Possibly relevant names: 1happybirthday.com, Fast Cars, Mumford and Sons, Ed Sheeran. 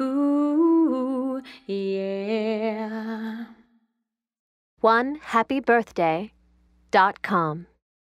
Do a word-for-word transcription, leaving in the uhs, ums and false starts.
ooh, yeah. one happy birthday dot com